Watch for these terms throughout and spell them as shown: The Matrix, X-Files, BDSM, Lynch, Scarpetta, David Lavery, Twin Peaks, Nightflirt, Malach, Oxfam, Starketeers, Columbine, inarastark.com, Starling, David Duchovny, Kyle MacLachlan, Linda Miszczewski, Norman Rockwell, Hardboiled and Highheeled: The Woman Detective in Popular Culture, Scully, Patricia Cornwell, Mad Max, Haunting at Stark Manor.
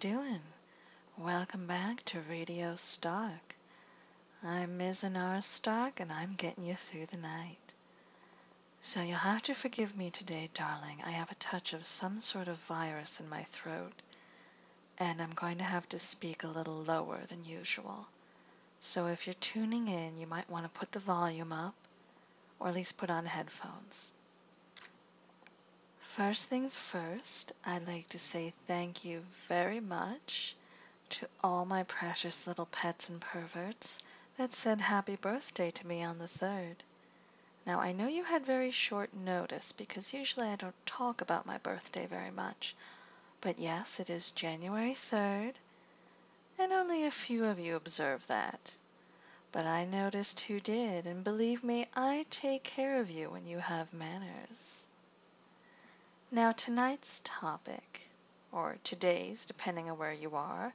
doing? Welcome back to Radio Stark. I'm Ms. Inara Stark, and I'm getting you through the night. So you'll have to forgive me today, darling. I have a touch of some sort of virus in my throat, and I'm going to have to speak a little lower than usual. So if you're tuning in, you might want to put the volume up, or at least put on headphones. First things first, I'd like to say thank you very much to all my precious little pets and perverts that said happy birthday to me on the 3rd. Now, I know you had very short notice because usually I don't talk about my birthday very much, but yes, it is January 3rd, and only a few of you observed that. But I noticed who did, and believe me, I take care of you when you have manners. Now, tonight's topic, or today's, depending on where you are,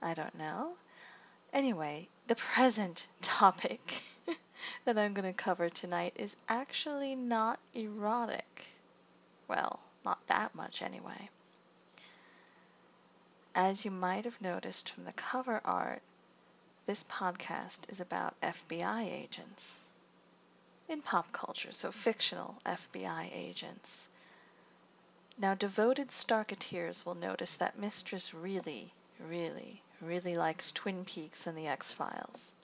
I don't know. Anyway, the present topic that I'm going to cover tonight is actually not erotic. Well, not that much anyway. As you might have noticed from the cover art, this podcast is about FBI agents in pop culture, so fictional FBI agents. Now, devoted Starketeers will notice that Mistress really, really, really likes Twin Peaks and the X-Files.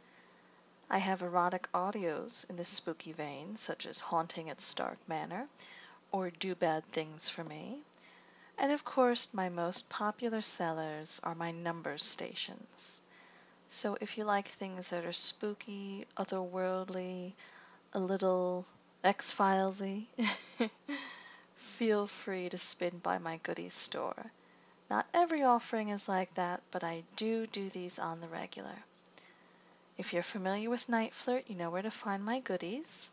I have erotic audios in this spooky vein, such as Haunting at Stark Manor, or Do Bad Things for Me. And of course, my most popular sellers are my numbers stations. So if you like things that are spooky, otherworldly, a little X-Filesy, feel free to spin by my goodies store. Not every offering is like that, but I do these on the regular. If you're familiar with Nightflirt, you know where to find my goodies.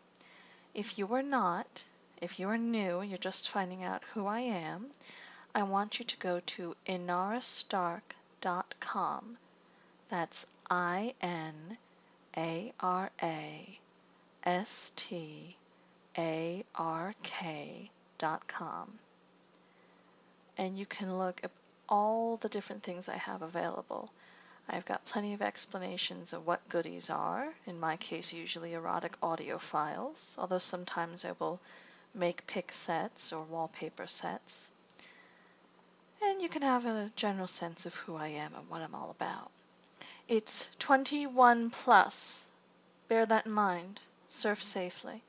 If you are not, if you are new, you're just finding out who I am, I want you to go to inarastark.com. That's inarastark.com. And you can look at all the different things I have available. I've got plenty of explanations of what goodies are, in my case usually erotic audio files, although sometimes I will make pick sets or wallpaper sets. And you can have a general sense of who I am and what I'm all about. It's 21 plus. Bear that in mind. Surf safely.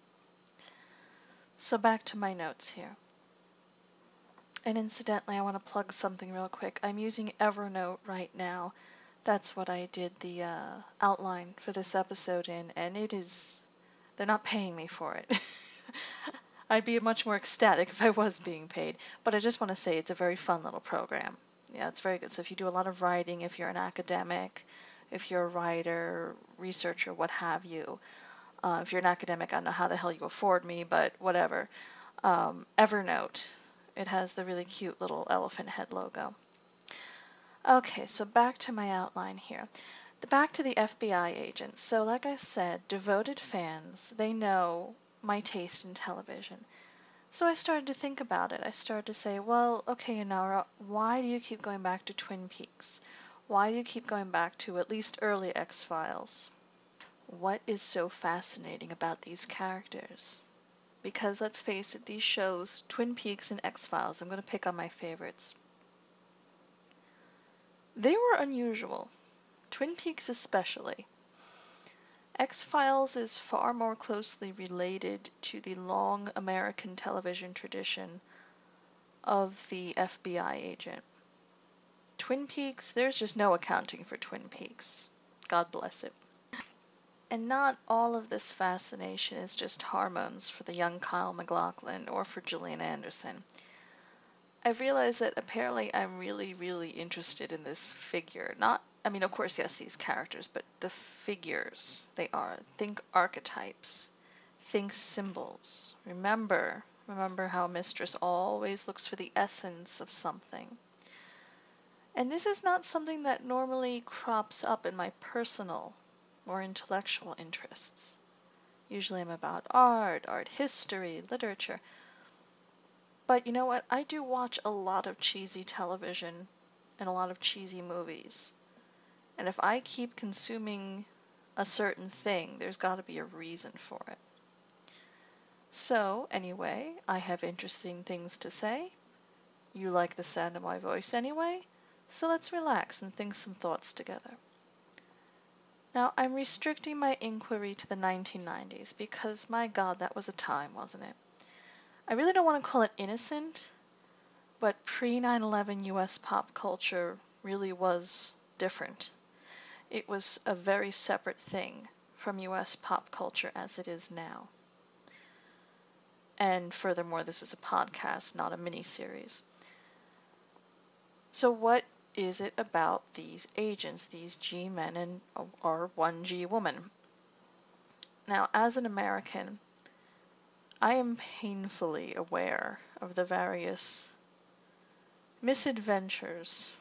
So back to my notes here. And incidentally, I want to plug something real quick. I'm using Evernote right now. That's what I did the outline for this episode in, and it is... they're not paying me for it. I'd be much more ecstatic if I was being paid, but I just want to say it's a very fun little program. Yeah, it's very good. So if you do a lot of writing, if you're an academic, if you're a writer, researcher, what have you, if you're an academic, I don't know how the hell you afford me, but whatever. Evernote. It has the really cute little elephant head logo. Okay, so back to my outline here. Back to the FBI agents. So like I said, devoted fans, they know my taste in television. So I started to think about it. I started to say, well, okay, Inara, why do you keep going back to Twin Peaks? Why do you keep going back to at least early X-Files? What is so fascinating about these characters? Because let's face it, these shows, Twin Peaks and X-Files, I'm going to pick on my favorites. They were unusual. Twin Peaks especially. X-Files is far more closely related to the long American television tradition of the FBI agent. Twin Peaks, there's just no accounting for Twin Peaks. God bless it. And not all of this fascination is just hormones for the young Kyle MacLachlan or for Gillian Anderson. I've realized that apparently I'm really, really interested in this figure. Not, I mean, of course, yes, these characters, but the figures they are. Think archetypes. Think symbols. Remember how Mistress always looks for the essence of something. And this is not something that normally crops up in my personal or intellectual interests. Usually I'm about art history, literature. But you know what? I do watch a lot of cheesy television in a lot of cheesy movies. And if I keep consuming a certain thing, there's got to be a reason for it. So, anyway, I have interesting things to say. You like the sound of my voice anyway, so let's relax and think some thoughts together. Now, I'm restricting my inquiry to the 1990s because, my God, that was a time, wasn't it? I really don't want to call it innocent, but pre-9/11 U.S. pop culture really was different. It was a very separate thing from U.S. pop culture as it is now. And furthermore, this is a podcast, not a mini-series. So what is it about these agents, these G-men and or one G-woman? Now, as an American, I am painfully aware of the various misadventures,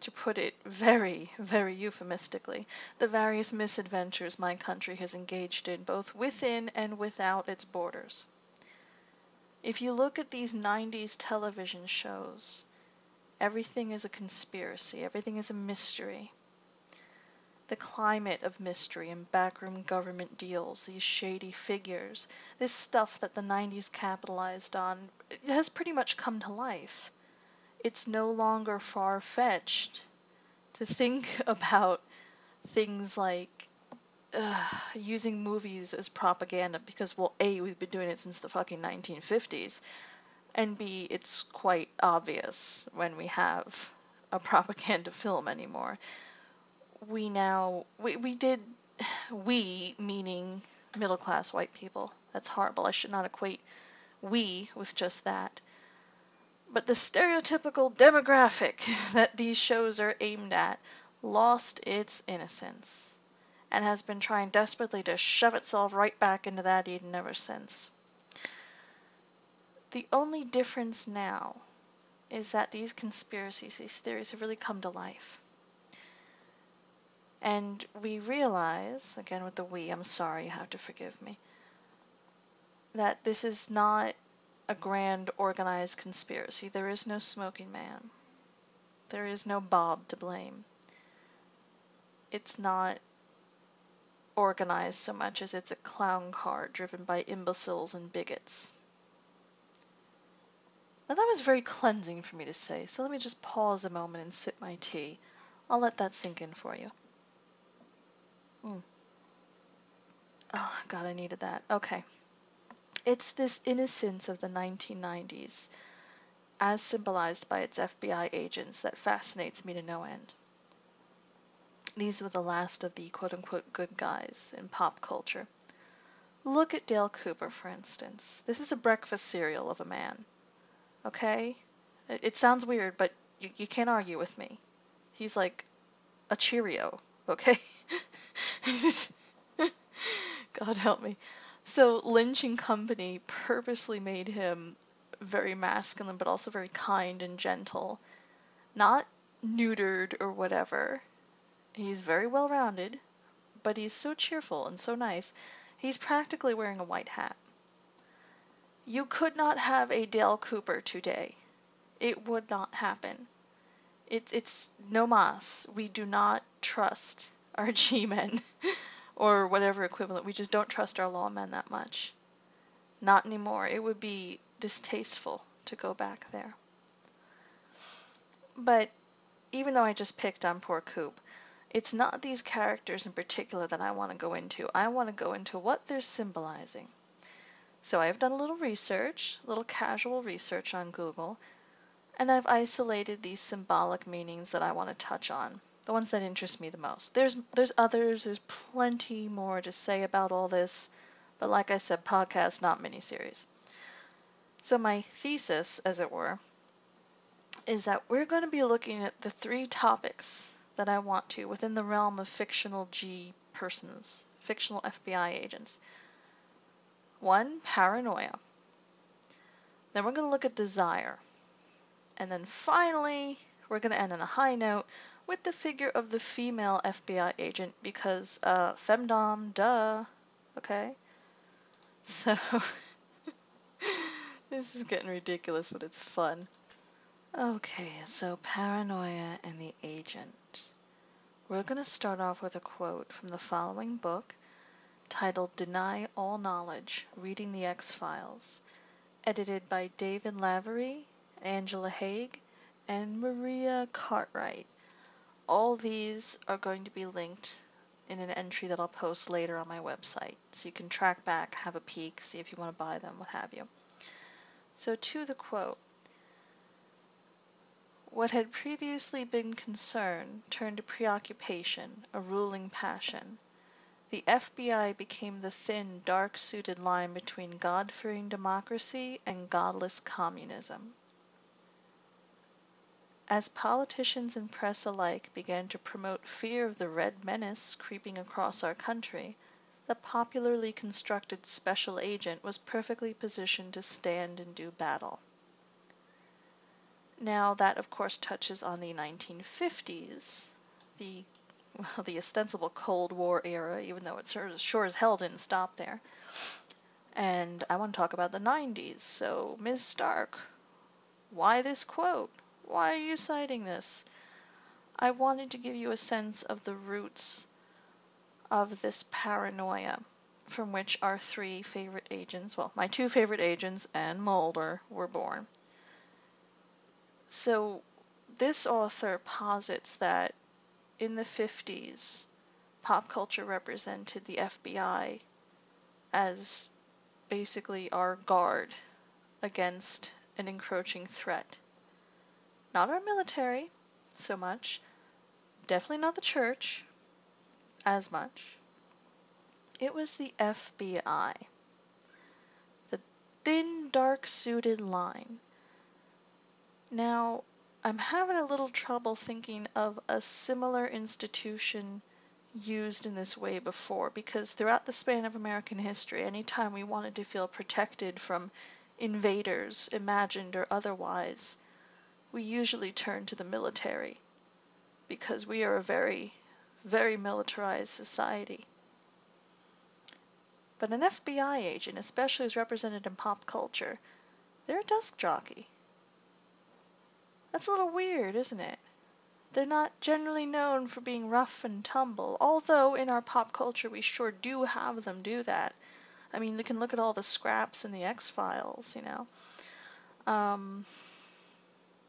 to put it very, very euphemistically, the various misadventures my country has engaged in both within and without its borders. If you look at these 90s television shows, everything is a conspiracy, everything is a mystery. The climate of mystery and backroom government deals, these shady figures, this stuff that the 90s capitalized on, it has pretty much come to life. It's no longer far-fetched to think about things like using movies as propaganda because, well, A, we've been doing it since the fucking 1950s, and B, it's quite obvious when we have a propaganda film anymore. We, meaning middle-class white people. That's horrible. I should not equate we with just that. But the stereotypical demographic that these shows are aimed at lost its innocence and has been trying desperately to shove itself right back into that Eden ever since. The only difference now is that these conspiracies, these theories have really come to life. And we realize, again with the we, I'm sorry, you have to forgive me, that this is not a grand organized conspiracy. There is no smoking man. There is no Bob to blame. It's not organized so much as it's a clown car driven by imbeciles and bigots. Now that was very cleansing for me to say, so let me just pause a moment and sip my tea. I'll let that sink in for you. Oh God, I needed that. Okay. It's this innocence of the 1990s, as symbolized by its FBI agents, that fascinates me to no end. These were the last of the quote-unquote good guys in pop culture. Look at Dale Cooper, for instance. This is a breakfast cereal of a man. Okay? It sounds weird, but you can't argue with me. He's like a Cheerio, okay? God help me. So Lynch and company purposely made him very masculine, but also very kind and gentle. Not neutered or whatever. He's very well-rounded, but he's so cheerful and so nice. He's practically wearing a white hat. You could not have a Dale Cooper today. It would not happen. It's no mas. We do not trust our G-men or whatever equivalent. We just don't trust our lawmen that much. Not anymore. It would be distasteful to go back there. But even though I just picked on poor Coop, it's not these characters in particular that I want to go into. I want to go into what they're symbolizing. So I've done a little research, little casual research on Google, and I've isolated these symbolic meanings that I want to touch on, the ones that interest me the most. There's others, there's plenty more to say about all this, but like I said, podcast, not miniseries. So my thesis, as it were, is that we're going to be looking at the three topics that I want to within the realm of fictional G persons, fictional FBI agents. One, paranoia. Then we're going to look at desire. And then finally, we're going to end on a high note with the figure of the female FBI agent because femdom, duh, okay? So, this is getting ridiculous, but it's fun. Okay, so Paranoia and the Agent. We're going to start off with a quote from the following book titled Deny All Knowledge: Reading the X Files, edited by David Lavery, Angela Hague, and Maria Cartwright. All these are going to be linked in an entry that I'll post later on my website, so you can track back, have a peek, see if you want to buy them, what have you. So to the quote. What had previously been concern turned to preoccupation, a ruling passion. The FBI became the thin, dark-suited line between God-fearing democracy and godless communism. As politicians and press alike began to promote fear of the Red Menace creeping across our country, the popularly constructed special agent was perfectly positioned to stand and do battle. Now, that, of course, touches on the 1950s, the ostensible Cold War era, even though it sure as hell didn't stop there. And I want to talk about the 90s. So, Ms. Stark, why this quote? Why are you citing this? I wanted to give you a sense of the roots of this paranoia from which our three favorite agents, well, my two favorite agents and Mulder were born. So this author posits that in the 50s, pop culture represented the FBI as basically our guard against an encroaching threat. Not our military so much, definitely not the church as much. It was the FBI, the thin, dark-suited line. Now, I'm having a little trouble thinking of a similar institution used in this way before, because throughout the span of American history, any time we wanted to feel protected from invaders, imagined or otherwise, we usually turned to the military, because we are a very, very militarized society. But an FBI agent, especially as represented in pop culture, they're a desk jockey. That's a little weird, isn't it? They're not generally known for being rough and tumble, although in our pop culture we sure do have them do that. I mean, you can look at all the scraps in the X-Files, you know.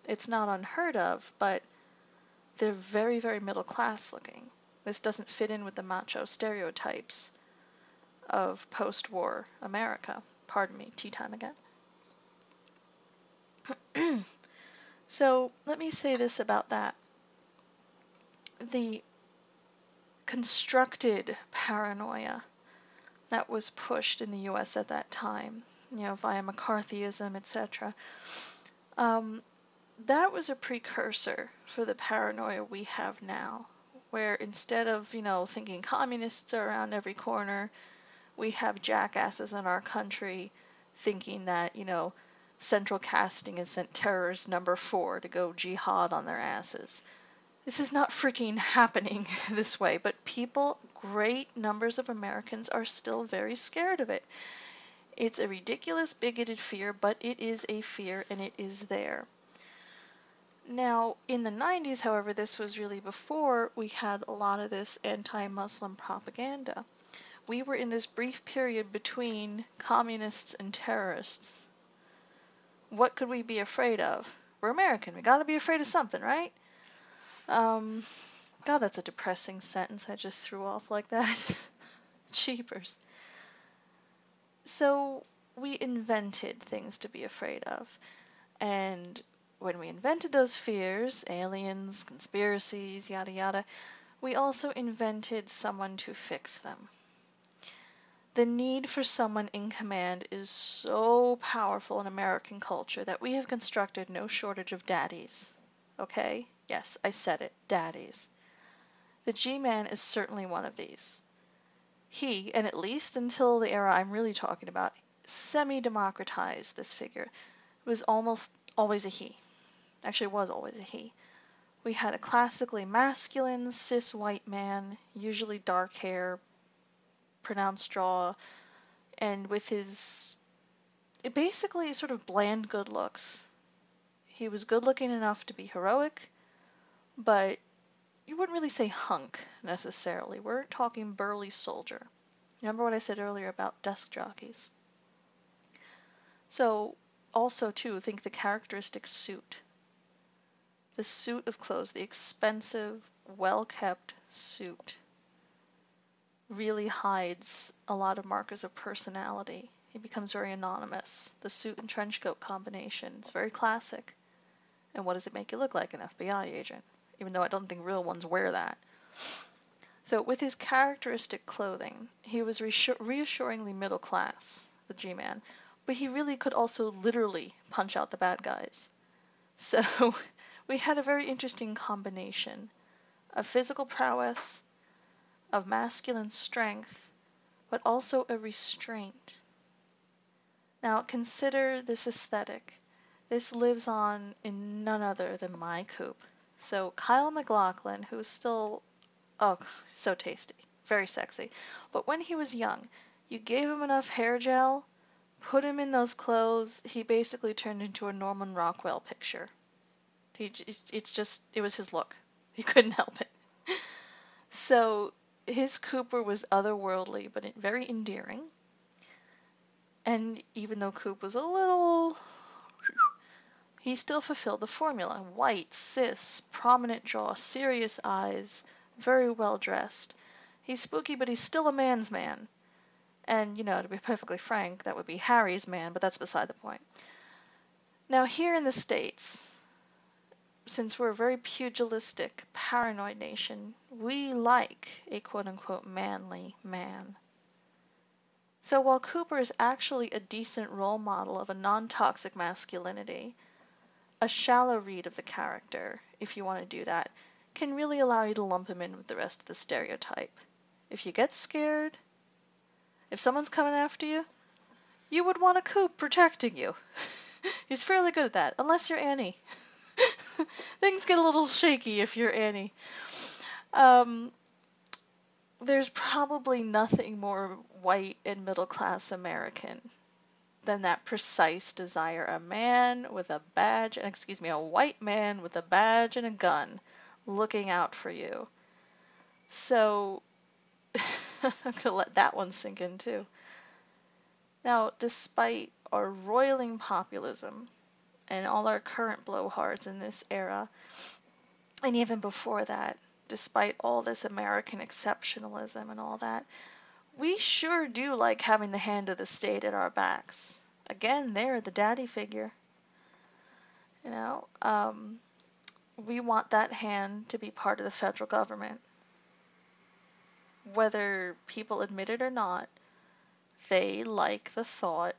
It's not unheard of, but they're very, very middle class looking. This doesn't fit in with the macho stereotypes of post-war America. Pardon me, tea time again. So let me say this about that. The constructed paranoia that was pushed in the U.S. at that time, you know, via McCarthyism, etc., that was a precursor for the paranoia we have now, where instead of, you know, thinking communists are around every corner, we have jackasses in our country thinking that, you know, Central Casting has sent terrorist number 4 to go jihad on their asses. This is not freaking happening this way, but people, great numbers of Americans, are still very scared of it. It's a ridiculous, bigoted fear, but it is a fear, and it is there. Now, in the 90s, however, this was really before we had a lot of this anti-Muslim propaganda. We were in this brief period between communists and terrorists. What could we be afraid of? We're American. We gotta be afraid of something, right? God, that's a depressing sentence I just threw off like that. Cheapers. So we invented things to be afraid of. And when we invented those fears, aliens, conspiracies, yada yada, we also invented someone to fix them. The need for someone in command is so powerful in American culture that we have constructed no shortage of daddies. Okay? Yes, I said it. Daddies. The G-Man is certainly one of these. He, and at least until the era I'm really talking about, semi-democratized this figure. It was almost always a he. Actually, it was always a he. We had a classically masculine, cis white man, usually dark hair, pronounced draw, and with his basically sort of bland good looks, He was good-looking enough to be heroic, but you wouldn't really say hunk, necessarily. We're talking burly soldier. Remember what I said earlier about desk jockeys? So, also, too, think the characteristic suit. The suit of clothes, the expensive, well-kept suit, really hides a lot of markers of personality. He becomes very anonymous. The suit and trench coat combination, it's very classic. And what does it make you look like? An FBI agent, even though I don't think real ones wear that. So with his characteristic clothing, he was reassuringly middle class, the G-Man, but he really could also literally punch out the bad guys. So we had a very interesting combination of physical prowess, of masculine strength, but also a restraint. Now consider this aesthetic. This lives on in none other than my coop. So Kyle MacLachlan, who is still, oh, so tasty, very sexy. But when he was young, you gave him enough hair gel, put him in those clothes, he basically turned into a Norman Rockwell picture. It was his look. He couldn't help it. So his Cooper was otherworldly, but very endearing. And even though Coop was a little, he still fulfilled the formula. White, cis, prominent jaw, serious eyes, very well dressed. He's spooky, but he's still a man's man. And, you know, to be perfectly frank, that would be Harry's man, but that's beside the point. Now, here in the States, since we're a very pugilistic, paranoid nation, we like a quote-unquote manly man. So while Cooper is actually a decent role model of a non-toxic masculinity, a shallow read of the character, if you want to do that, can really allow you to lump him in with the rest of the stereotype. If you get scared, if someone's coming after you, you would want a Coop protecting you. He's fairly good at that, unless you're Annie. Things get a little shaky if you're Annie. There's probably nothing more white and middle-class American than that precise desire. A man with a badge, and excuse me, a white man with a badge and a gun looking out for you. So I'm going to let that one sink in too. Now, despite our roiling populism and all our current blowhards in this era, and even before that, despite all this American exceptionalism and all that, we sure do like having the hand of the state at our backs. Again, they're the daddy figure. You know, we want that hand to be part of the federal government. Whether people admit it or not, they like the thought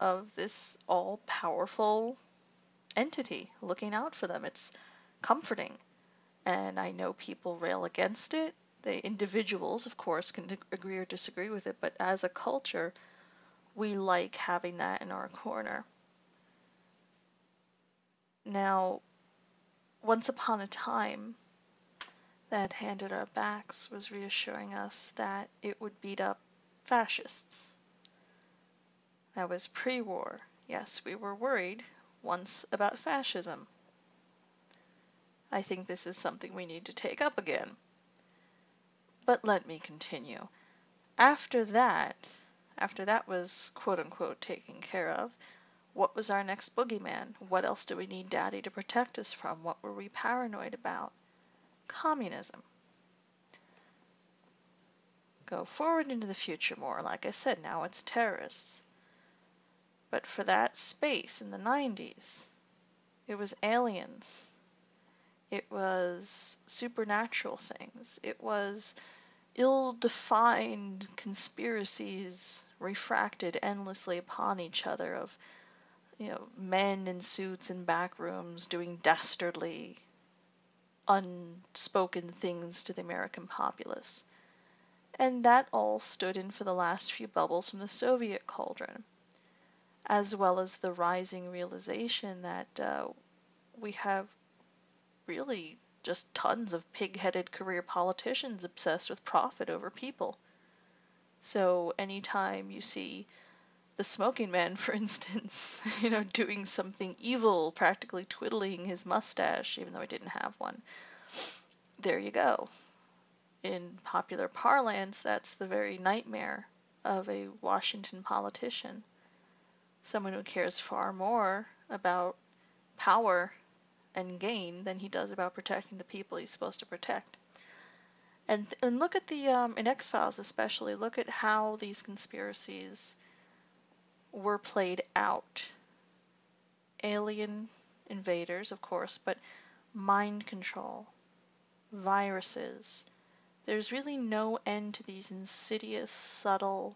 of this all-powerful entity looking out for them. It's comforting. And I know people rail against it. The individuals, of course, can agree or disagree with it, but as a culture, we like having that in our corner. Now, once upon a time, that hand at our backs was reassuring us that it would beat up fascists. That was pre-war. Yes, we were worried once about fascism. I think this is something we need to take up again. But let me continue. After that was quote-unquote taken care of, what was our next boogeyman? What else do we need Daddy to protect us from? What were we paranoid about? Communism. Go forward into the future more. Like I said, now it's terrorists. But for that space in the 90s, it was aliens. It was supernatural things. It was ill-defined conspiracies refracted endlessly upon each other of, you know, men in suits and back rooms doing dastardly, unspoken things to the American populace. And that all stood in for the last few bubbles from the Soviet cauldron, as well as the rising realization that we have really just tons of pig-headed career politicians obsessed with profit over people. So anytime you see the smoking man, for instance, you know, doing something evil, practically twiddling his mustache, even though he didn't have one. There you go. In popular parlance, that's the very nightmare of a Washington politician. Someone who cares far more about power and gain than he does about protecting the people he's supposed to protect. And look at the, in X-Files especially, look at how these conspiracies were played out. Alien invaders, of course, but mind control, viruses. There's really no end to these insidious, subtle,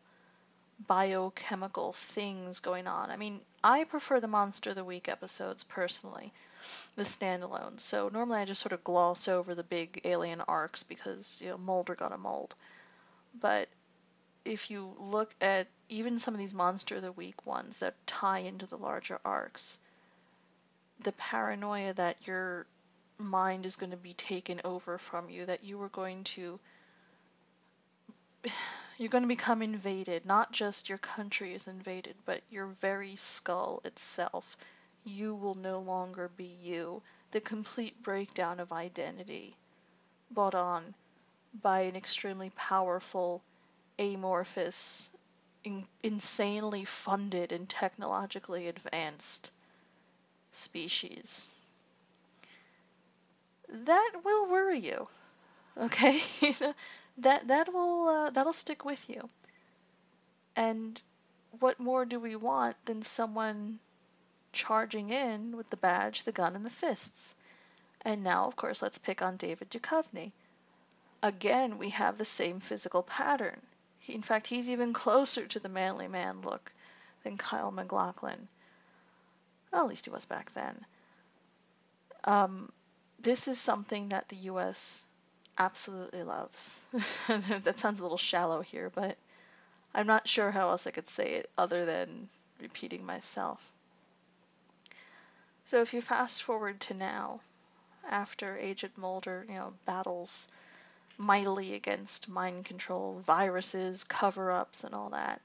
biochemical things going on. I mean, I prefer the Monster of the Week episodes personally, the standalones. So normally I just sort of gloss over the big alien arcs because, you know, Mulder got a mold. But if you look at even some of these Monster of the Week ones that tie into the larger arcs, the paranoia that your mind is going to be taken over from you, that you were going to... You're going to become invaded. Not just your country is invaded, but your very skull itself. You will no longer be you. The complete breakdown of identity brought on by an extremely powerful, amorphous, insanely funded and technologically advanced species. That will worry you, okay? That'll stick with you. And what more do we want than someone charging in with the badge, the gun, and the fists? And now, of course, let's pick on David Duchovny. Again, we have the same physical pattern. In fact, he's even closer to the manly man look than Kyle MacLachlan. Well, at least he was back then. This is something that the U.S. absolutely loves. That sounds a little shallow here, but I'm not sure how else I could say it other than repeating myself. So if you fast forward to now, after Agent Mulder, you know, battles mightily against mind control, viruses, cover-ups, and all that,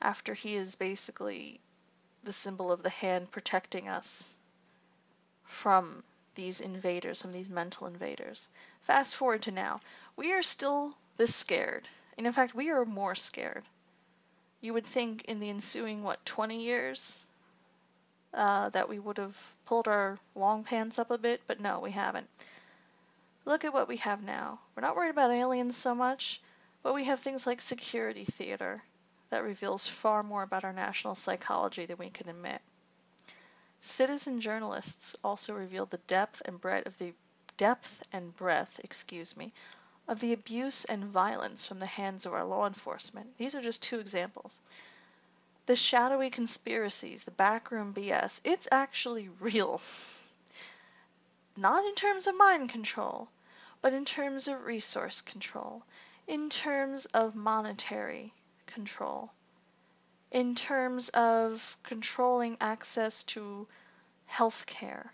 after he is basically the symbol of the hand protecting us from these invaders, from these mental invaders. Fast forward to now. We are still this scared. And in fact, we are more scared. You would think in the ensuing, 20 years, that we would have pulled our long pants up a bit, but no, we haven't. Look at what we have now. We're not worried about aliens so much, but we have things like security theater that reveals far more about our national psychology than we can admit. Citizen journalists also revealed the depth and breadth of the abuse and violence from the hands of our law enforcement. These are just two examples. The shadowy conspiracies, the backroom BS, it's actually real. Not in terms of mind control, but in terms of resource control, in terms of monetary control, in terms of controlling access to health care,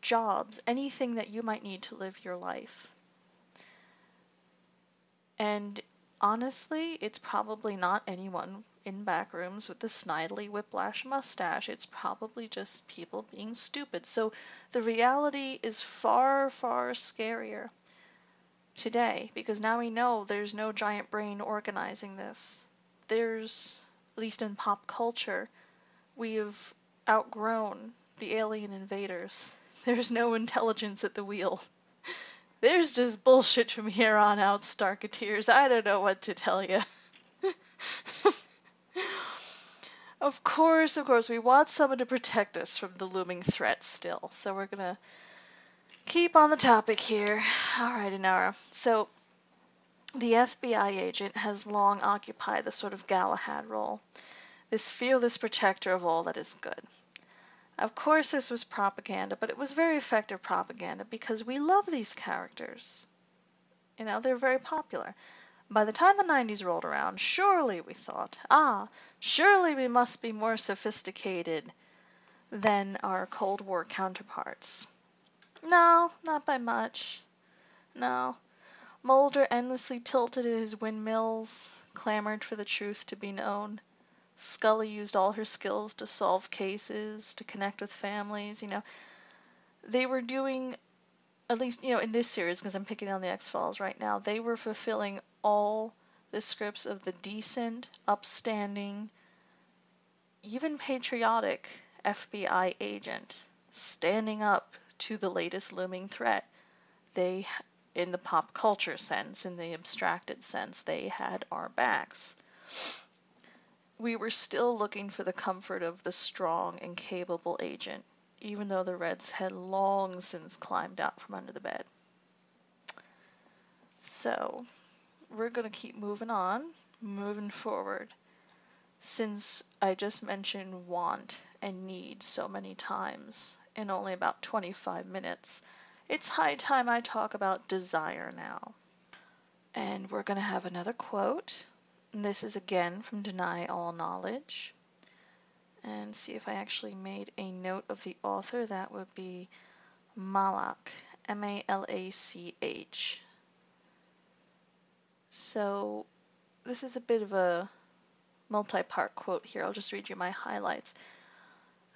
jobs, anything that you might need to live your life. And honestly, it's probably not anyone in back rooms with the snidely whiplash mustache. It's probably just people being stupid. So the reality is far, far scarier today, because now we know there's no giant brain organizing this. There's, at least in pop culture, we have outgrown the alien invaders. There's no intelligence at the wheel. There's just bullshit from here on out, Starketeers. I don't know what to tell you. Of course, we want someone to protect us from the looming threat still. So we're going to keep on the topic here. All right, Inara. So the FBI agent has long occupied the sort of Galahad role, this fearless protector of all that is good. Of course, this was propaganda, but it was very effective propaganda because we love these characters. You know, they're very popular. By the time the 90s rolled around, surely we thought, surely we must be more sophisticated than our Cold War counterparts. No, not by much. No. Mulder endlessly tilted at his windmills, clamored for the truth to be known, Scully used all her skills to solve cases, to connect with families, you know. They were doing, at least, you know, in this series, because I'm picking on the X-Files right now, they were fulfilling all the scripts of the decent, upstanding, even patriotic FBI agent standing up to the latest looming threat. They, in the pop culture sense, in the abstracted sense, they had our backs. We were still looking for the comfort of the strong and capable agent, even though the Reds had long since climbed out from under the bed. So, we're going to keep moving on, moving forward. Since I just mentioned want and need so many times in only about 25 minutes, it's high time I talk about desire now. And we're going to have another quote. And this is again from Deny All Knowledge. And see if I actually made a note of the author. That would be Malach, M-A-L-A-C-H. So this is a bit of a multi-part quote here. I'll just read you my highlights.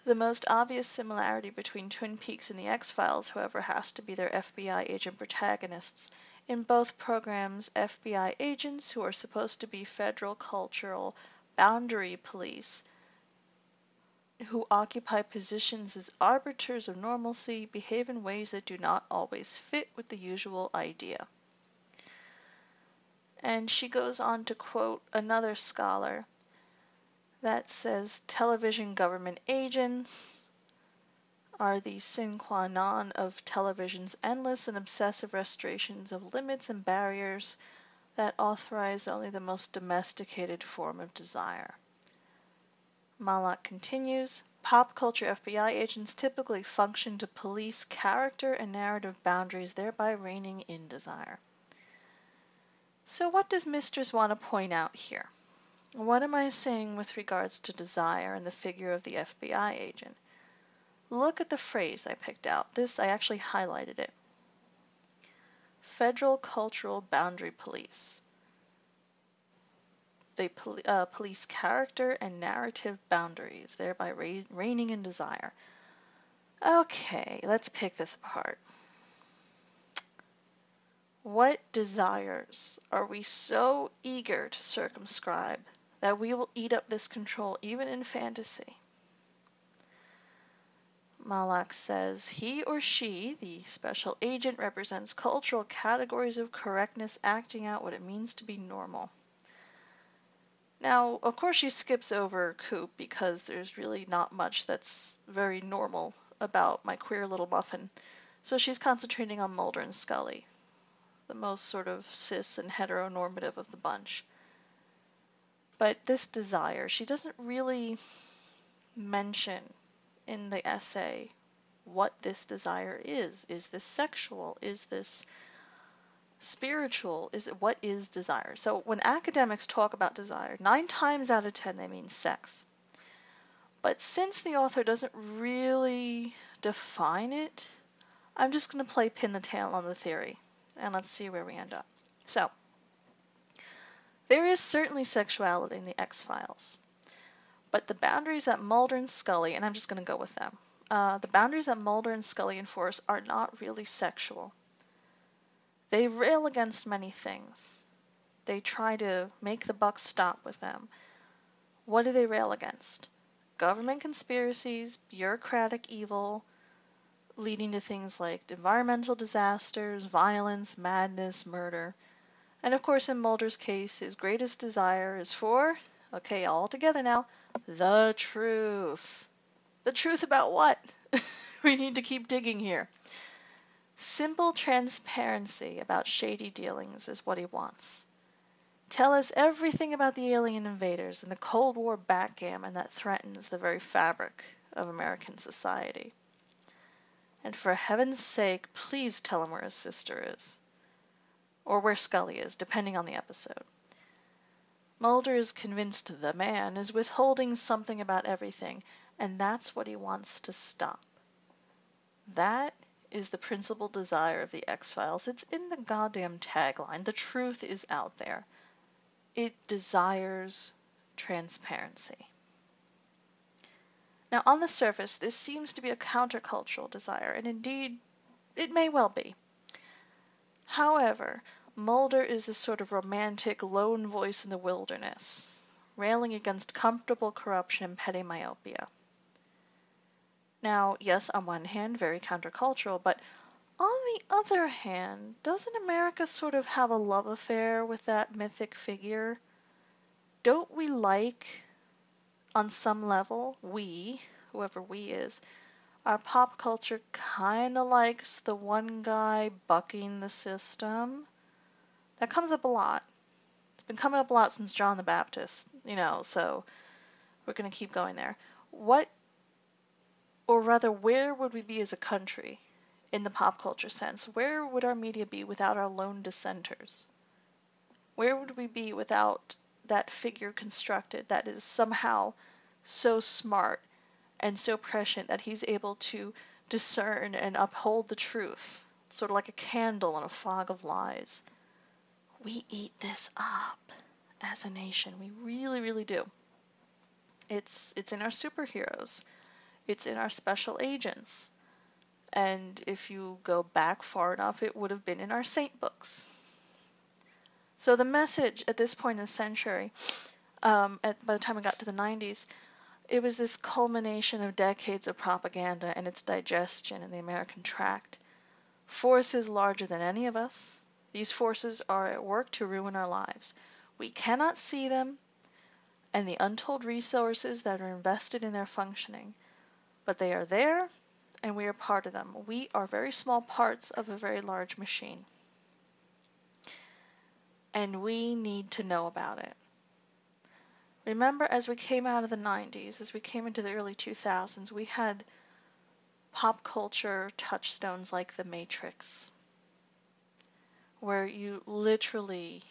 The most obvious similarity between Twin Peaks and the X-Files, however, has to be their FBI agent protagonists. In both programs, FBI agents, who are supposed to be federal cultural boundary police, who occupy positions as arbiters of normalcy, behave in ways that do not always fit with the usual idea. And she goes on to quote another scholar that says, television government agents are the sine qua non of television's endless and obsessive restorations of limits and barriers that authorize only the most domesticated form of desire. Malach continues, pop culture FBI agents typically function to police character and narrative boundaries, thereby reigning in desire. So what does Mistress want to point out here? What am I saying with regards to desire and the figure of the FBI agent? Look at the phrase I picked out. This, I actually highlighted it. Federal Cultural Boundary Police. They police character and narrative boundaries, thereby reigning in desire. Okay, let's pick this apart. What desires are we so eager to circumscribe that we will eat up this control even in fantasy? Malach says, he or she, the special agent, represents cultural categories of correctness, acting out what it means to be normal. Now, of course, she skips over Coop because there's really not much that's very normal about my queer little muffin. So she's concentrating on Mulder and Scully, the most sort of cis and heteronormative of the bunch. But this desire, she doesn't really mention in the essay what this desire is. Is this sexual? Is this spiritual? Is it, what is desire? So when academics talk about desire, 9 times out of 10 they mean sex. But since the author doesn't really define it, I'm just going to play pin the tail on the theory. And let's see where we end up. So, there is certainly sexuality in the X-Files, but the boundaries that Mulder and Scully, and I'm just going to go with them, the boundaries that Mulder and Scully enforce are not really sexual. They rail against many things. They try to make the buck stop with them. What do they rail against? Government conspiracies, bureaucratic evil, leading to things like environmental disasters, violence, madness, murder. And of course, in Mulder's case, his greatest desire is for, okay, all together now, the truth. The truth about what? We need to keep digging here. Simple transparency about shady dealings is what he wants. Tell us everything about the alien invaders and the Cold War backgammon that threatens the very fabric of American society. And for heaven's sake, please tell him where his sister is. Or where Scully is, depending on the episode. Mulder is convinced the man is withholding something about everything, and that's what he wants to stop. That is the principal desire of the X-Files. It's in the goddamn tagline. The truth is out there. It desires transparency. Now, on the surface, this seems to be a countercultural desire, and indeed, it may well be. However, Mulder is this sort of romantic lone voice in the wilderness, railing against comfortable corruption and petty myopia. Now, yes, on one hand, very countercultural, but on the other hand, doesn't America sort of have a love affair with that mythic figure? Don't we like, on some level, we, whoever we is, our pop culture kind of likes the one guy bucking the system? That comes up a lot. It's been coming up a lot since John the Baptist, so we're going to keep going there. What, or rather, where would we be as a country? In the pop culture sense, where would our media be without our lone dissenters? Where would we be without that figure constructed that is somehow so smart and so prescient that he's able to discern and uphold the truth, sort of like a candle in a fog of lies? We eat this up as a nation. We really, really do. It's in our superheroes. It's in our special agents. And if you go back far enough, it would have been in our saint books. So the message at this point in the century, by the time it got to the 90s, it was this culmination of decades of propaganda and its digestion in the American tract. Forces larger than any of us. These forces are at work to ruin our lives. We cannot see them and the untold resources that are invested in their functioning, but they are there, and we are part of them. We are very small parts of a very large machine. And we need to know about it. Remember, as we came out of the 90s, as we came into the early 2000s, we had pop culture touchstones like The Matrix, where you literally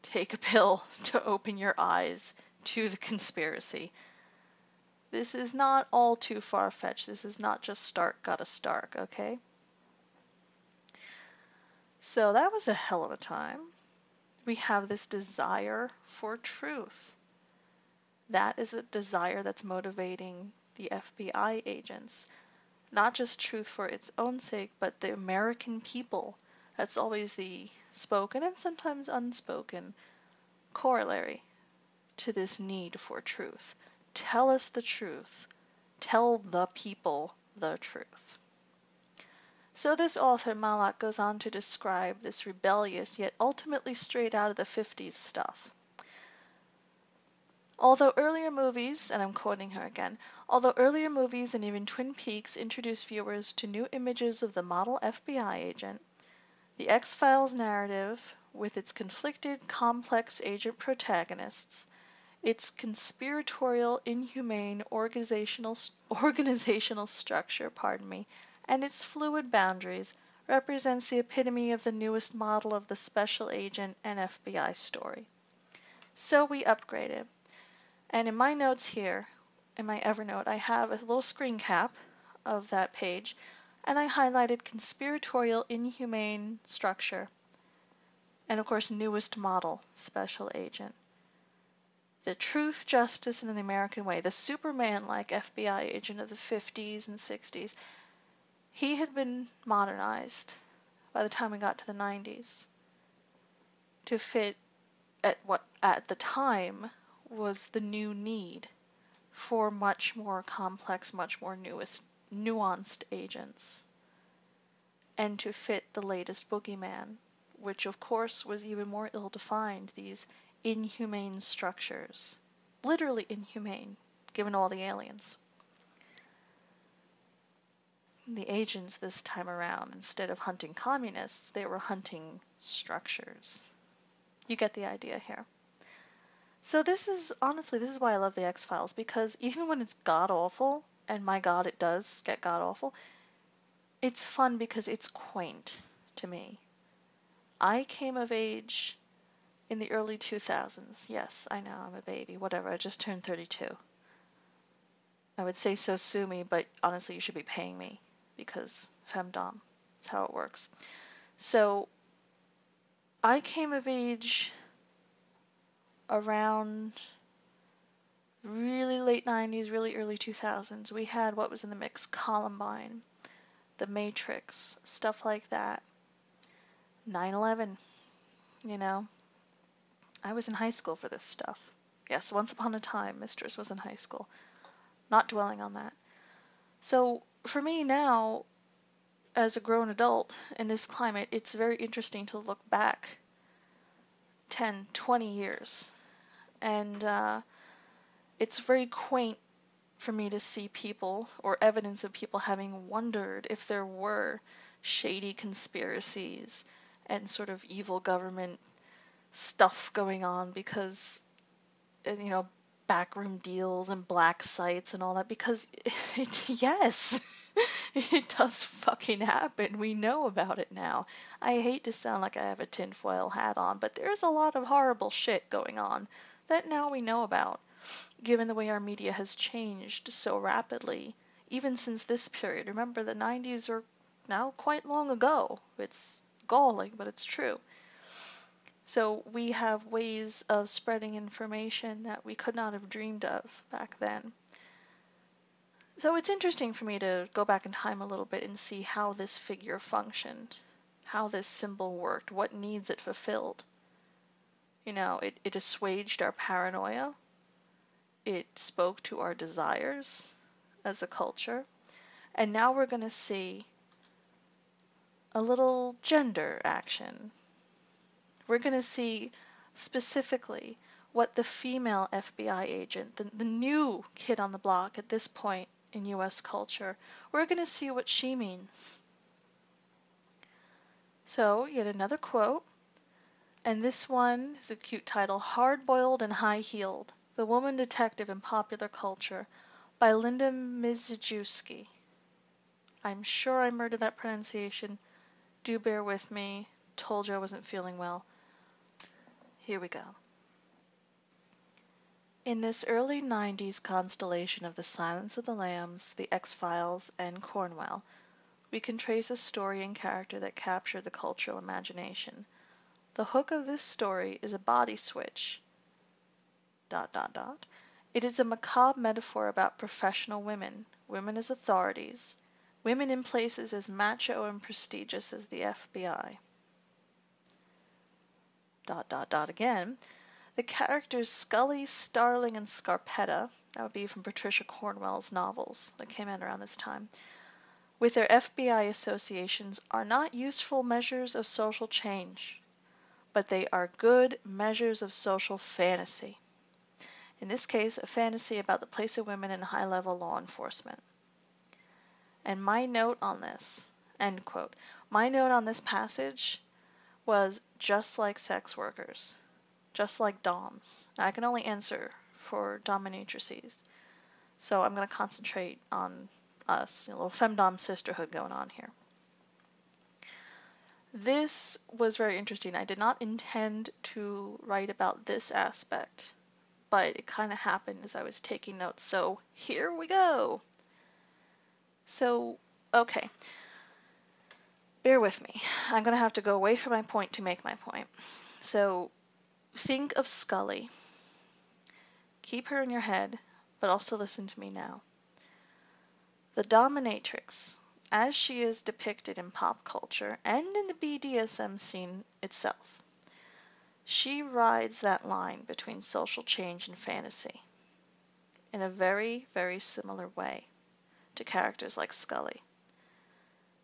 take a pill to open your eyes to the conspiracy. This is not all too far-fetched. This is not just Stark got a Stark, okay? So that was a hell of a time. We have this desire for truth. That is the desire that's motivating the FBI agents. Not just truth for its own sake, but the American people. That's always the spoken and sometimes unspoken corollary to this need for truth. Tell us the truth. Tell the people the truth. So this author, Malak, goes on to describe this rebellious, yet ultimately straight out of the 50s stuff. Although earlier movies and even Twin Peaks introduce viewers to new images of the model FBI agent, the X-Files narrative, with its conflicted, complex agent protagonists, its conspiratorial, inhumane organizational structure, and its fluid boundaries represents the epitome of the newest model of the special agent and FBI story. So we upgraded. And in my notes here, in my Evernote, I have a little screen cap of that page, and I highlighted conspiratorial, inhumane structure, and of course, newest model, special agent. The truth, justice, and the American way, the Superman-like FBI agent of the 50s and 60s, he had been modernized by the time we got to the 90s to fit at what at the time was the new need for much more complex, much more nuanced agents, and to fit the latest boogeyman, which of course was even more ill-defined, these inhumane structures, literally inhumane, given all the aliens. The agents this time around, instead of hunting communists, they were hunting structures. You get the idea here. So this is why I love the X-Files, because even when it's god-awful, and my god, it does get god-awful, it's fun because it's quaint to me. I came of age in the early 2000s. Yes, I know, I'm a baby. Whatever, I just turned 32. I would say so sue me, but honestly, you should be paying me because femdom. That's how it works. So I came of age around really late 90s, really early 2000s, we had what was in the mix: Columbine, The Matrix, stuff like that. 9/11, you know. I was in high school for this stuff. Yes, Once Upon a Time, Mistress was in high school. Not dwelling on that. So for me now, as a grown adult in this climate, it's very interesting to look back 10, 20 years. And it's very quaint for me to see people, or evidence of people having wondered if there were shady conspiracies and sort of evil government stuff going on, because, you know, backroom deals and black sites and all that, because yes, it does fucking happen. We know about it now. I hate to sound like I have a tinfoil hat on, but there's a lot of horrible shit going on that now we know about, given the way our media has changed so rapidly, even since this period. Remember, the 90s are now quite long ago. It's galling, but it's true. So we have ways of spreading information that we could not have dreamed of back then. So it's interesting for me to go back in time a little bit and see how this figure functioned, how this symbol worked, what needs it fulfilled. You know, it assuaged our paranoia. It spoke to our desires as a culture. And now we're going to see a little gender action. We're going to see specifically what the female FBI agent, the new kid on the block at this point in U.S. culture, we're going to see what she means. So, yet another quote, and this one is a cute title: Hard-Boiled and High-Heeled, The Woman Detective in Popular Culture, by Linda Miszczewski. I'm sure I murdered that pronunciation. Do bear with me. Told you I wasn't feeling well. Here we go. In this early 90s constellation of The Silence of the Lambs, The X-Files, and Cornwell, we can trace a story and character that captured the cultural imagination. The hook of this story is a body switch. ... It is a macabre metaphor about professional women, women as authorities, women in places as macho and prestigious as the FBI. ... Again. The characters Scully, Starling, and Scarpetta, that would be from Patricia Cornwell's novels that came out around this time, with their FBI associations are not useful measures of social change, but they are good measures of social fantasy. In this case, a fantasy about the place of women in high-level law enforcement. And my note on this, end quote, my note on this passage was, just like sex workers, just like doms. Now, I can only answer for dominatrices, so I'm going to concentrate on us, a little femdom sisterhood going on here. This was very interesting. I did not intend to write about this aspect, but it kind of happened as I was taking notes, so here we go. So, okay. Bear with me. I'm going to have to go away from my point to make my point. So, think of Scully. Keep her in your head, but also listen to me now. The dominatrix, as she is depicted in pop culture and in the BDSM scene itself, she rides that line between social change and fantasy in a very, very similar way to characters like Scully.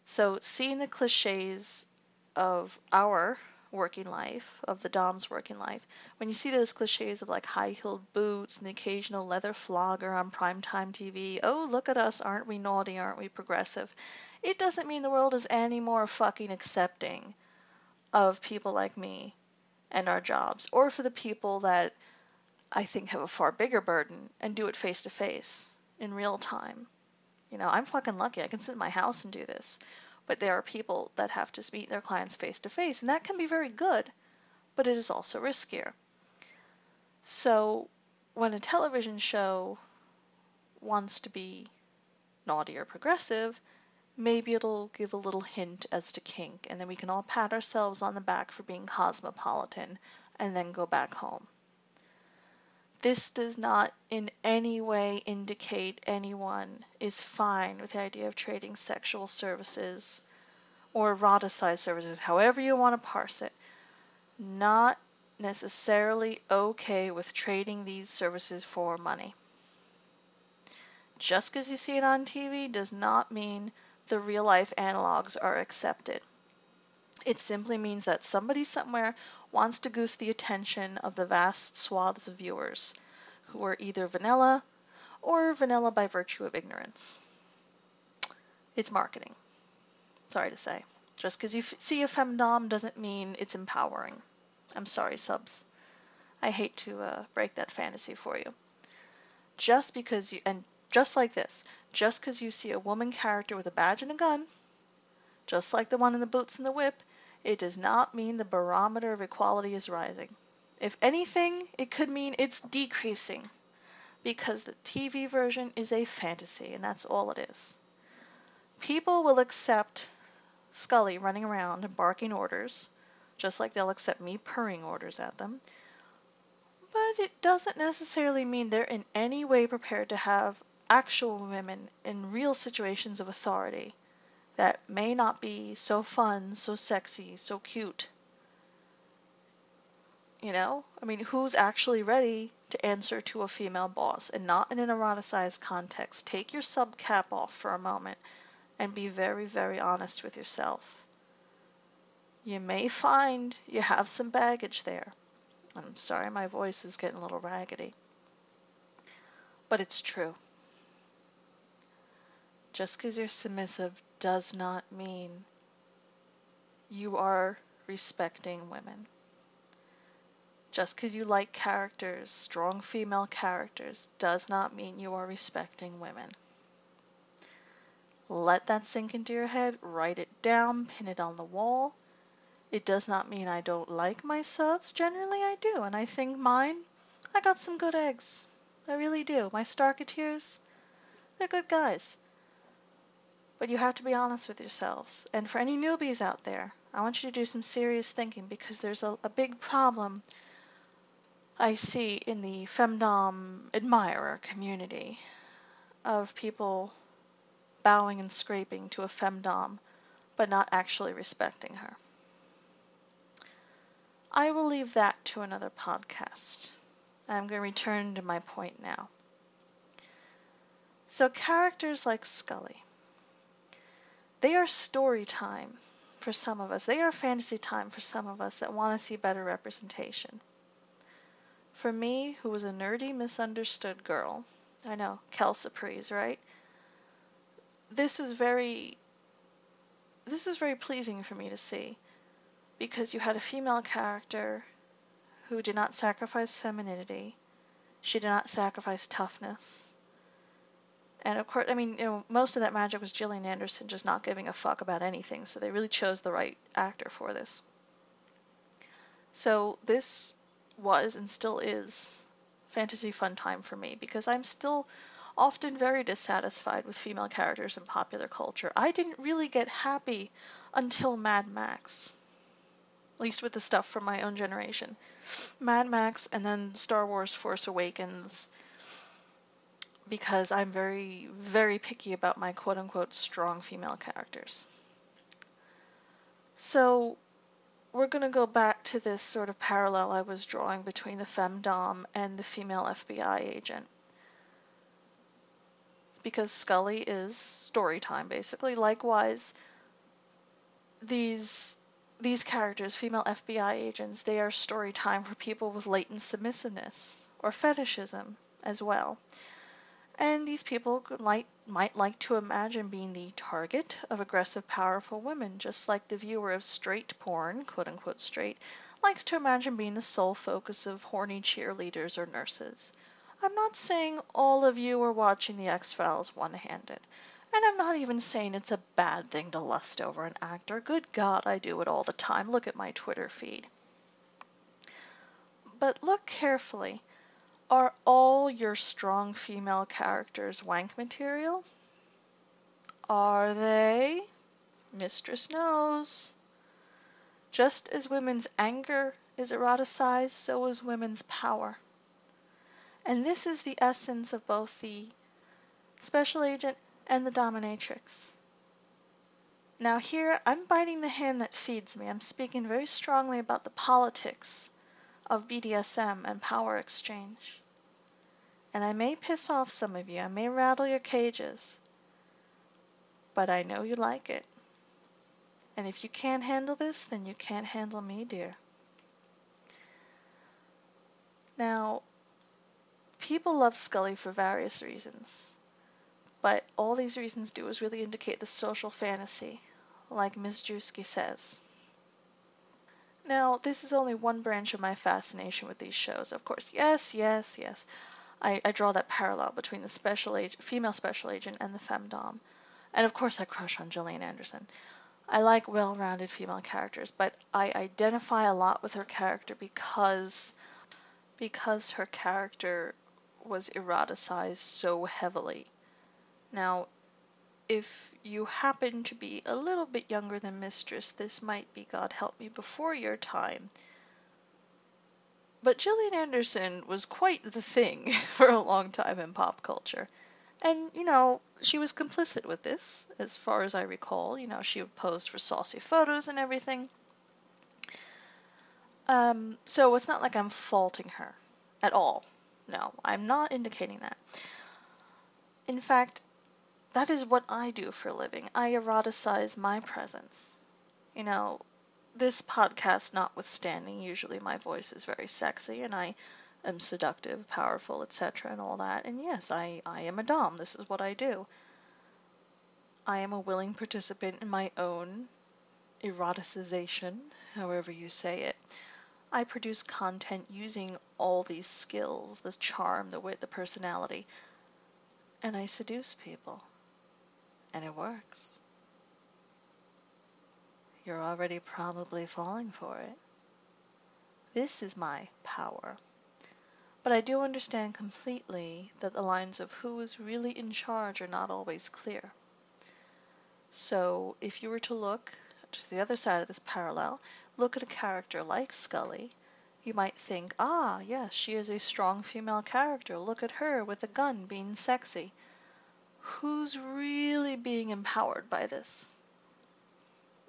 So, seeing the cliches of our working life, of the dom's working life, when you see those cliches of like high-heeled boots and the occasional leather flogger on primetime TV, oh, look at us, aren't we naughty, aren't we progressive, it doesn't mean the world is any more fucking accepting of people like me and our jobs, or for the people that I think have a far bigger burden and do it face-to-face in real time. You know, I'm fucking lucky. I can sit in my house and do this. But there are people that have to meet their clients face-to-face, and that can be very good, but it is also riskier. So when a television show wants to be naughty or progressive, maybe it'll give a little hint as to kink, and then we can all pat ourselves on the back for being cosmopolitan and then go back home. This does not in any way indicate anyone is fine with the idea of trading sexual services or eroticized services, however you want to parse it. Not necessarily okay with trading these services for money. Just because you see it on TV does not mean the real life analogs are accepted. It simply means that somebody somewhere wants to goose the attention of the vast swaths of viewers who are either vanilla or vanilla by virtue of ignorance. It's marketing. Sorry to say. Just because you see a femdom doesn't mean it's empowering. I'm sorry, subs. I hate to break that fantasy for you. Just because you see a woman character with a badge and a gun, just like the one in the boots and the whip, it does not mean the barometer of equality is rising. If anything, it could mean it's decreasing, because the TV version is a fantasy, and that's all it is. People will accept Scully running around and barking orders, just like they'll accept me purring orders at them, but it doesn't necessarily mean they're in any way prepared to have actual women in real situations of authority that may not be so fun, so sexy, so cute. You know? I mean, who's actually ready to answer to a female boss, and not in an eroticized context? Take your sub cap off for a moment and be very, very honest with yourself. You may find you have some baggage there. I'm sorry, my voice is getting a little raggedy. But it's true. Just because you're submissive does not mean you are respecting women. Just because you like characters, strong female characters, does not mean you are respecting women. Let that sink into your head, write it down, pin it on the wall. It does not mean I don't like my subs. Generally I do, and I think mine, I got some good eggs. I really do. My Starketeers, they're good guys. But you have to be honest with yourselves. And for any newbies out there, I want you to do some serious thinking, because there's a big problem I see in the femdom admirer community of people bowing and scraping to a femdom but not actually respecting her. I will leave that to another podcast. I'm going to return to my point now. So characters like Scully, they are story time for some of us. They are fantasy time for some of us that want to see better representation. For me, who was a nerdy, misunderstood girl, I know, Kelsaprise, right? This was very pleasing for me to see, because you had a female character who did not sacrifice femininity. She did not sacrifice toughness. And of course, I mean, you know, most of that magic was Gillian Anderson just not giving a fuck about anything, so they really chose the right actor for this. So this was and still is fantasy fun time for me, because I'm still often very dissatisfied with female characters in popular culture. I didn't really get happy until Mad Max. At least with the stuff from my own generation. Mad Max, and then Star Wars Force Awakens, because I'm very, very picky about my quote-unquote strong female characters. So we're going to go back to this sort of parallel I was drawing between the femdom and the female FBI agent. Because Scully is story time, basically. Likewise, these characters, female FBI agents, they are story time for people with latent submissiveness or fetishism as well. And these people might like to imagine being the target of aggressive, powerful women, just like the viewer of straight porn, quote-unquote straight, likes to imagine being the sole focus of horny cheerleaders or nurses. I'm not saying all of you are watching The X-Files one-handed. And I'm not even saying it's a bad thing to lust over an actor. Good God, I do it all the time. Look at my Twitter feed. But look carefully. Are all your strong female characters wank material? Are they? Mistress knows. Just as women's anger is eroticized, so is women's power. And this is the essence of both the special agent and the dominatrix. Now here, I'm biting the hand that feeds me. I'm speaking very strongly about the politics of BDSM and power exchange. And I may piss off some of you. I may rattle your cages. But I know you like it. And if you can't handle this, then you can't handle me, dear. Now, people love Scully for various reasons, but all these reasons do is really indicate the social fantasy, like Ms. Juski says. Now, this is only one branch of my fascination with these shows. Of course, yes, I draw that parallel between the female special agent and the femdom. And of course I crush on Gillian Anderson. I like well-rounded female characters, but I identify a lot with her character because her character was eroticized so heavily. Now, if you happen to be a little bit younger than Mistress, this might be, God help me, before your time. But Gillian Anderson was quite the thing for a long time in pop culture. And, you know, she was complicit with this, as far as I recall. You know, she would pose for saucy photos and everything. So it's not like I'm faulting her at all. No, I'm not indicating that. In fact, that is what I do for a living. I eroticize my presence. You know, this podcast notwithstanding, usually my voice is very sexy and I am seductive, powerful, etc. and all that. And yes, I am a dom. This is what I do. I am a willing participant in my own eroticization, however you say it. I produce content using all these skills, the charm, the wit, the personality, and I seduce people. And it works. You're already probably falling for it. This is my power. But I do understand completely that the lines of who is really in charge are not always clear. So if you were to look to the other side of this parallel, look at a character like Scully, you might think, ah, yes, she is a strong female character. Look at her with a gun being sexy. Who's really being empowered by this?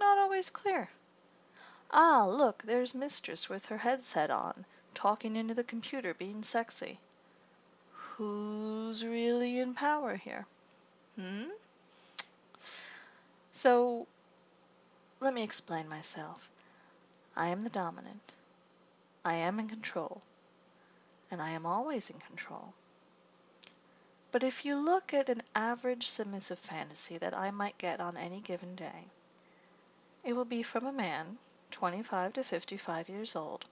Not always clear. Ah, look, there's Mistress with her headset on, talking into the computer, being sexy. Who's really in power here? So, let me explain myself. I am the dominant. I am in control. And I am always in control. But if you look at an average submissive fantasy that I might get on any given day, it will be from a man, 25 to 55 years old.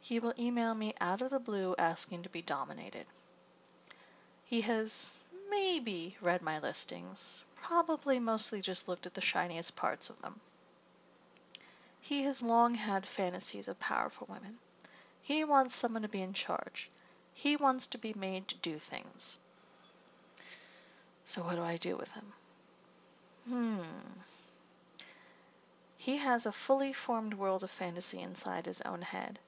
He will email me out of the blue asking to be dominated. He has maybe read my listings, probably mostly just looked at the shiniest parts of them. He has long had fantasies of powerful women. He wants someone to be in charge. He wants to be made to do things. So what do I do with him? He has a fully formed world of fantasy inside his own head.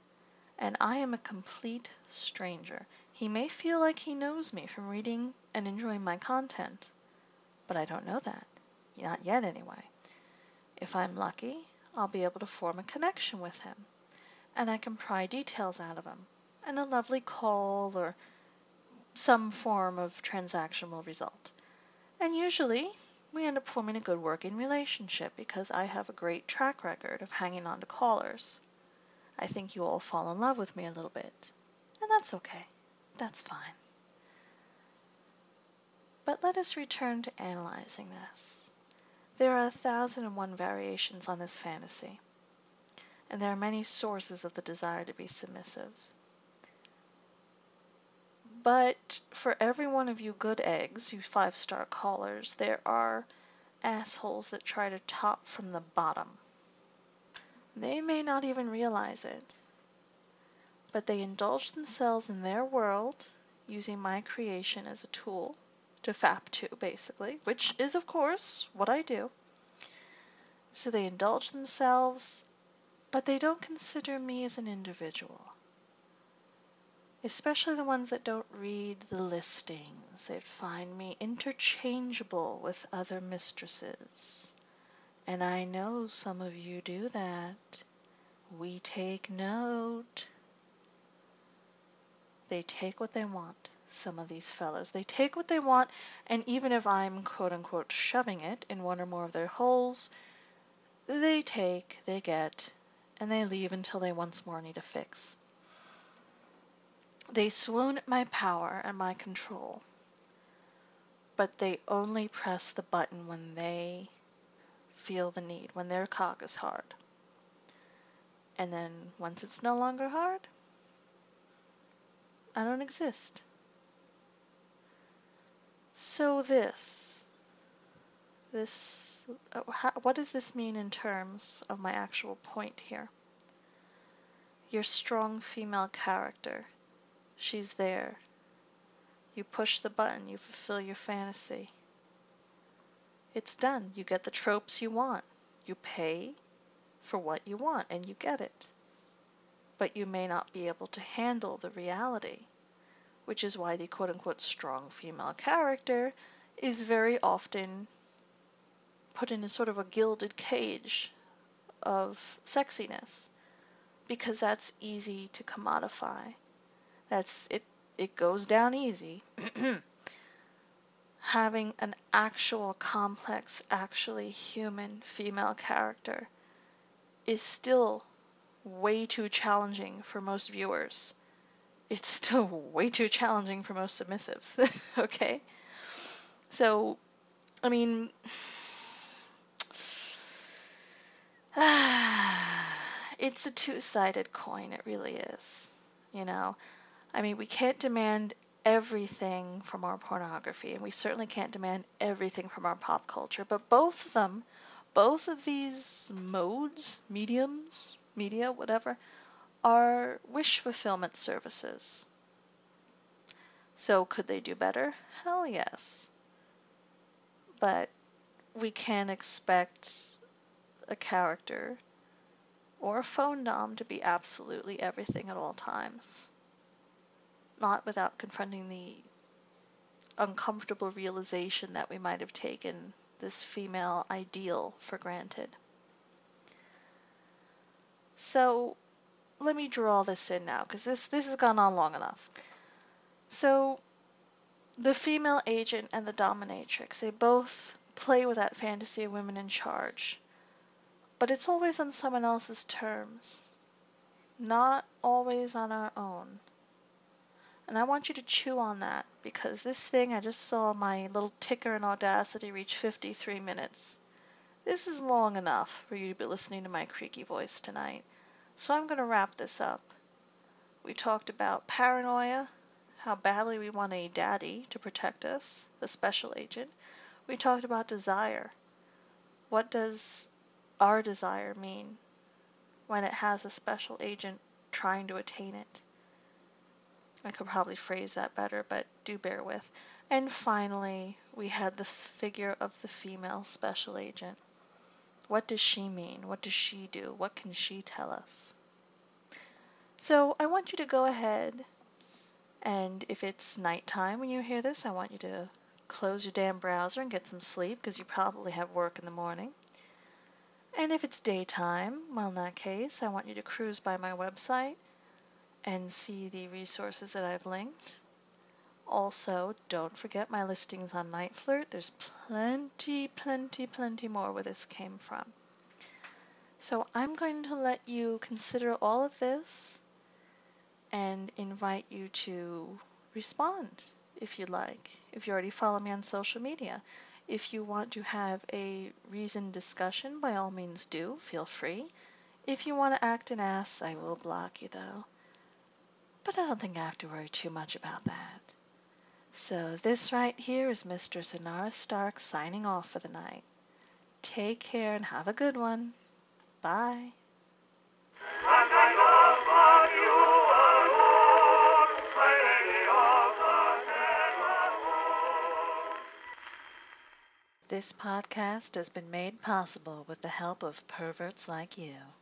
And I am a complete stranger. He may feel like he knows me from reading and enjoying my content, but I don't know that. Not yet, anyway. If I'm lucky, I'll be able to form a connection with him, and I can pry details out of him, and a lovely call or some form of transaction will result. And usually, we end up forming a good working relationship because I have a great track record of hanging on to callers. I think you all fall in love with me a little bit, and that's okay. That's fine. But let us return to analyzing this. There are 1,001 variations on this fantasy, and there are many sources of the desire to be submissive. But for every one of you good eggs, you 5-star callers, there are assholes that try to top from the bottom. They may not even realize it, but they indulge themselves in their world using my creation as a tool to fap to, basically, which is, of course, what I do. So they indulge themselves, but they don't consider me as an individual. especially the ones that don't read the listings. They'd find me interchangeable with other mistresses. And I know some of you do that. We take note. They take what they want, some of these fellows. They take what they want, and even if I'm quote-unquote shoving it in one or more of their holes, they take, they get, and they leave until they once more need a fix. They swoon at my power and my control, but they only press the button when they feel the need, when their cock is hard. And then once it's no longer hard, I don't exist. So this, what does this mean in terms of my actual point here? Your strong female character, she's there. You push the button, you fulfill your fantasy. It's done. You get the tropes you want. You pay for what you want, and you get it. But you may not be able to handle the reality, which is why the quote-unquote strong female character is very often put in a sort of a gilded cage of sexiness, because that's easy to commodify. That's it. It goes down easy. Having an actual complex, actually human female character is still way too challenging for most viewers. It's still way too challenging for most submissives, okay? So, I mean, it's a two-sided coin, it really is, you know? I mean, we can't demand everything from our pornography, and we certainly can't demand everything from our pop culture, but both of them, both of these modes, mediums, media, whatever, are wish fulfillment services. So could they do better? Hell yes. But we can't expect a character or a phone nom to be absolutely everything at all times. Not without confronting the uncomfortable realization that we might have taken this female ideal for granted. So let me draw this in now, because this has gone on long enough. So the female agent and the dominatrix, they both play with that fantasy of women in charge, but it's always on someone else's terms, not always on our own. And I want you to chew on that, because this thing, I just saw my little ticker in Audacity reach 53 minutes. This is long enough for you to be listening to my creaky voice tonight. So I'm going to wrap this up. We talked about paranoia, how badly we want a daddy to protect us, the special agent. We talked about desire. What does our desire mean when it has a special agent trying to attain it? I could probably phrase that better, but do bear with. And finally, we had this figure of the female special agent. What does she mean? What does she do? What can she tell us? So I want you to go ahead, and if it's nighttime when you hear this, I want you to close your damn browser and get some sleep, because you probably have work in the morning. And if it's daytime, well, in that case, I want you to cruise by my website and see the resources that I've linked. Also, don't forget my listings on Nightflirt. There's plenty more where this came from. So I'm going to let you consider all of this and invite you to respond if you'd like. If you already follow me on social media, if you want to have a reasoned discussion, by all means do, feel free. If you want to act an ass, I will block you though. But I don't think I have to worry too much about that. So this right here is Mistress Inara Stark signing off for the night. Take care and have a good one. Bye. This podcast has been made possible with the help of perverts like you.